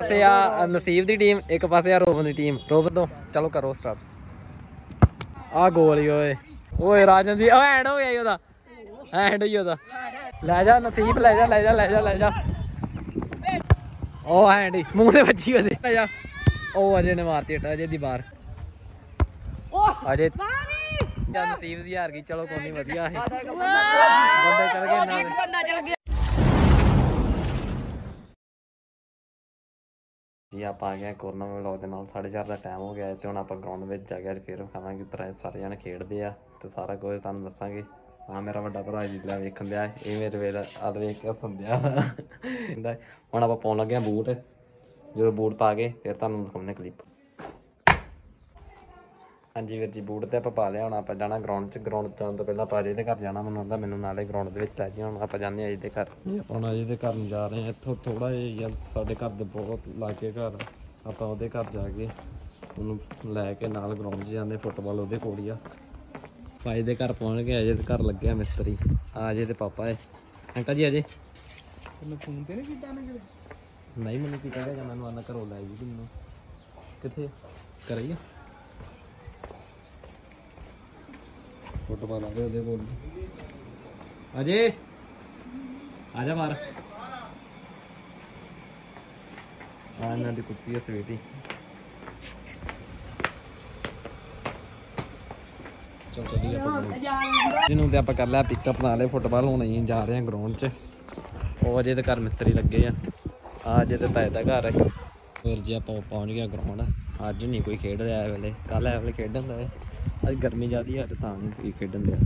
पासे आ नसीब दी टीम, एक पासे आ रोबन दी टीम। रोबन तो चलो करो स्टार्ट। आ गोल ही ओए ओए राजन दी हैंड हो गया ही ओदा, हैंड ही ओदा। ले जा नसीब, ले जा ले जा ले जा ले जा। ओ हैंड ही मुंह से बची ओदे। ले जा। ओ अजय ने मारती हट, अजय दी बाहर। अजय नसीब दी हार गई, चलो कोई नहीं बढ़िया है। बंदा चल गया जी। आप आ गए कोरोना में व्लॉग के नाल, 4:30 का टाइम हो गया है तो हम आप ग्राउंड में जाके फिर खाना की तरह सारे जने खेलते हैं तो सारा कुछ तुम दसांगे। हाँ मेरा वड्डा भरा जिला वेखन दिया, ये मेरे वेल अल वेख के हसन दिया। हम आप पाने लगे बूट, जो बूट पा के फिर तुम दिखाने क्लिप। हाँ जी वीर जी बूट तो आप पा लिया, हम आप जाना ग्राउंड च। ग्राउंड जाने तो पहले आप अजय के घर जाना, मैं मैं नाले ग्राउंड लै जी। हम आप जाने अजय के घर, हम अजय के घर जा रहे हैं। इतों थोड़ा जि साढ़े घर के बहुत लागे घर, आप घर जाके उन्होंने लैके नाल ग्राउंड जाने फुटबॉल वो कोड़ी। अजय के घर पहुँच गए, अजय के घर लगे मिस्त्री। अजय के पापा है अंकल जी। अजय फोन तो नहीं किया? नहीं मैंने किया गया, मैं आना घरों लै जी। मैं कितने करिए फुटबॉल आए बोल। अजय आजा बाहर। हाँ इन्हों की कुत्ती है स्वीटी। चल चलिए जिन्होंने आप कर लिया पिकअप ना ले फुटबॉल, होने ही जा रहे हैं ग्राउंड च। और अजय तो घर मिस्त्री लगे हैं। अजय तो ताए का घर है। फिर जी आप पहुँच गया ग्राउंड। अज नहीं कोई खेड रहा है वेले, कल है वेले खेडन है। अज गर्मी ज़्यादा है तो नहीं खेडन दिया।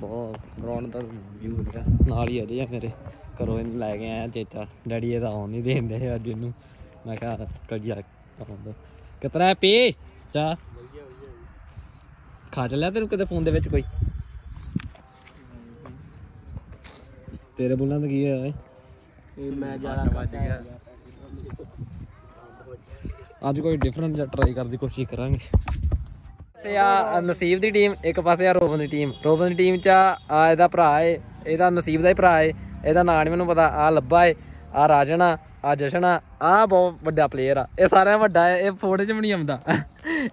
बहुत ग्राउंड का व्यू है नाल ही। अजय मेरे घरों लै के आया चेचा, डैडी ये आन नहीं देन दे अज इनू। मैं कहा कड़िया कितना पे चा खा चलिया तेन कितने फोन दे कोई तेरे बोलना तो की है। अज कोई डिफरेंट ट्राई करने की कोशिश करांगे। आ नसीब दी टीम, एक पासे आ रोबन दी टीम। रोबन दी टीम चा एदा भरा है, एदा नसीब दा ही भरा है। एदा नाम नहीं मैनूं पता। आ लब्बा है, आ राजना, आ जशना। आ बहुत वड्डा प्लेयर आ, ये सारे वड्डा है, ये फोटो च भी नहीं आंदा।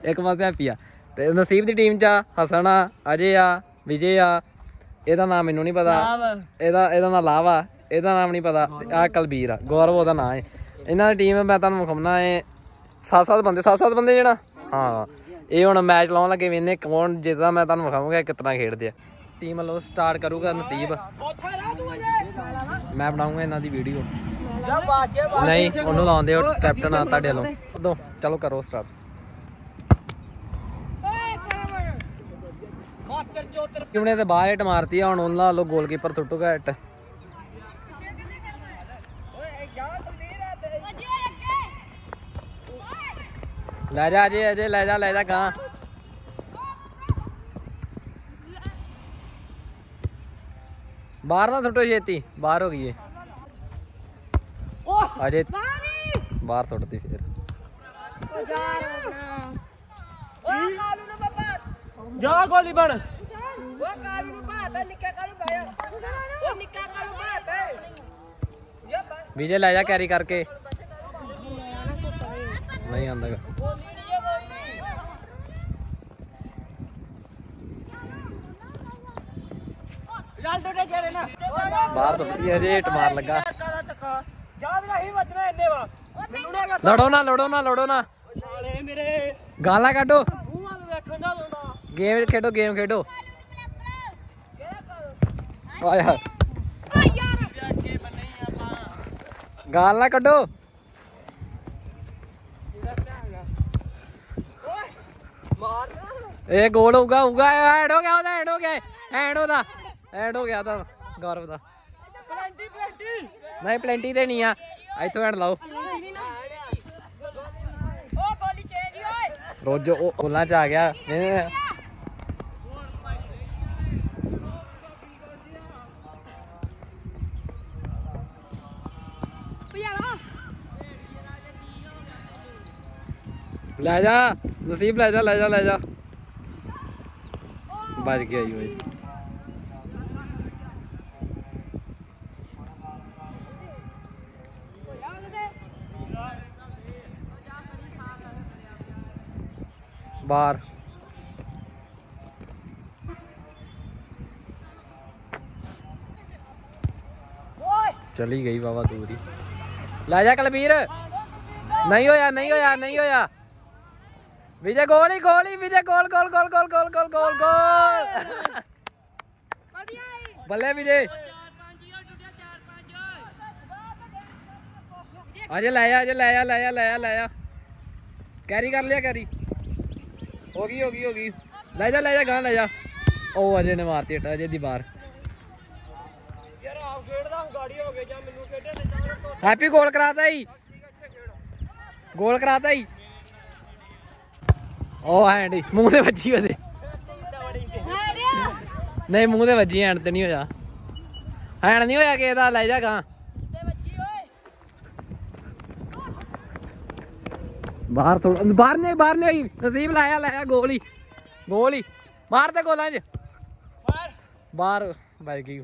एक पासे हैप्पी आ ते नसीब दी टीम चा हसन आ, अजय आ, विजय आ। एदा नाम मैनूं नहीं पता, एदा नाम लावा, एदा नाम नहीं पता। आ कलबीर आ, गौरव ओदा नाम है। इन्हां दी टीम मैं तुहानूं विखाउणा है। 7-7 बंदे जेहड़ा। हाँ ये हम मैच लाने लगे, वे कौन जितना मैं तुम्हें विखाऊंगा कितना खेडते हैं। टीम वालों स्टार्ट करूँगा नसीब, मैं बनाऊंगा इन्हों की वीडियो। नहीं उन्होंने लाने दो कैप्टन आते लो। चलो करो स्टार्ट। टीम ने बाहर हिट मारती है, हम उन्होंने लो गोलकीपर सुटूगा हिट। ले जा अजय, अजय ले जा कहाँ। बाहर ना सुटो छेती, बाहर हो गई है। अजय बाहर सुटती फिर। जा गोली बन। विजय ले जा कैरी करके, नहीं आंदा। बाहर सुटती अजय, हिट मार लगा। लड़ो ना गाला काटो। गेम खेडो। गाला काटो। ए गोल होगा होगा। हैंड हो गया था गौरव दा। नहीं प्लेंटी ते नहीं आ, इथों हैंड लाओ। रोजो ओला च आ गया। ले जा नसीब, ले जा। बच गया ही भाई। बार। चली गई बाबा दूरी। लाजा कलबीर, नहीं होया नहीं होया नहीं होया। विजय गोल ही गोल ही, विजय गोल गोल गोल गोल गोल गोल गोल गोल। बल्ले विजय, अजय लाया अजय लाया लाया लाया लाया। कैरी कर लिया, कैरी होगी होगी होगी। लाजा लाजा गां लाजा। ओ अजय ने मारती हट, अजय दी बार। हैप्पी गोल कराता ही, गोल कराता ही। ओ हैंड मुंह से बची होते, नहीं मुंह से बची, हैंड तो नहीं होया, हैंड नहीं होया के दा। ले जा गां, बाहर थोड़ा, बाहर नहीं आई। नसीब लाया लाया गोल ही गोल ही। मार दे गोलां च, बाहर बच गई।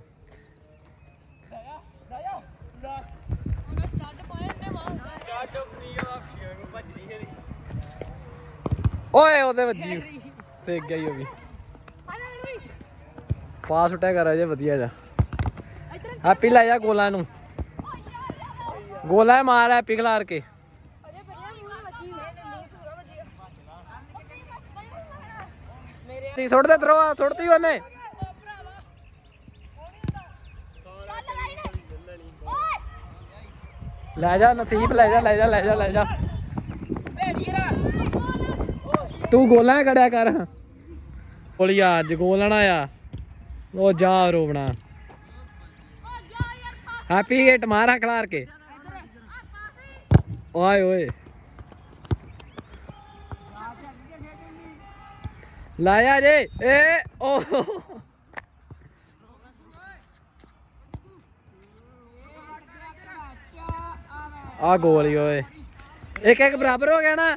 ओए ओदे बजी फेंक गई होगी। पास उठा कर अजय वधिया जा। हैप्पी ला जा गोला नू, गोला मार हैप्पी खिलार के। छोड़ दे थ्रो, छोड़ती ओने। ले जा नसीब, ले जा ले जा ले जा ले जा। तू गोला कड़िया कर, गोलिया अज गोल ना आया। ओ जा रोबना, हैप्पी गेट मारा खिलार के। ओए ओए लाया जे। ए ओ आ गोल ही ओए। एक एक बराबर हो गया ना।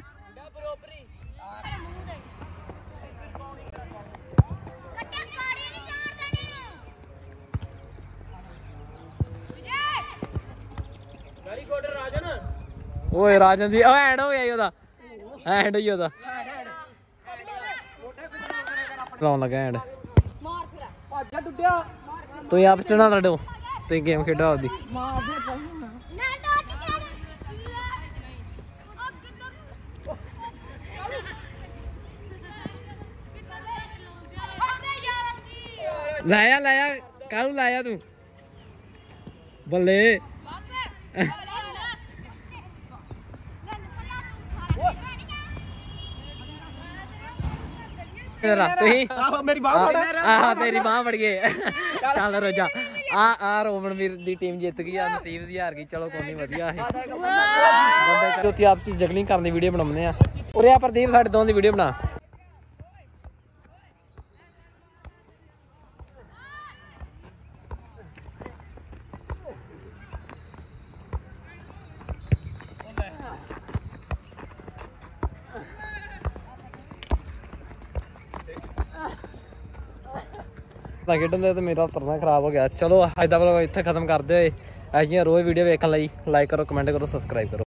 ओए राजन जी, हैंड हो गया, हैंड ही ओदा लाउन लगा। हैंड तुम आप च ना लड़ो, तुम गेम खेडो आपदी। लाया लाया कालू लाया तू, बल्ले। मेरी बांह फड़ गई, आहा तेरी बांह फड़ गई। चल रोजा आ रोमन वीर दी टीम जित गई, नसीब दी हार गई। चलो कोई नहीं, वधिया है। जो ती आपस जगलिंग करने वीडियो बनाने हैं। और यहाँ प्रदीप साढ़े दोनों वीडियो बना। खेडन दे तो मेरा परना खराब हो गया। चलो अज का व्लॉग इत्थे खत्म करते हुए, ऐसी रोज़ वीडियो देखने लाइक करो, कमेंट करो, सब्सक्राइब करो।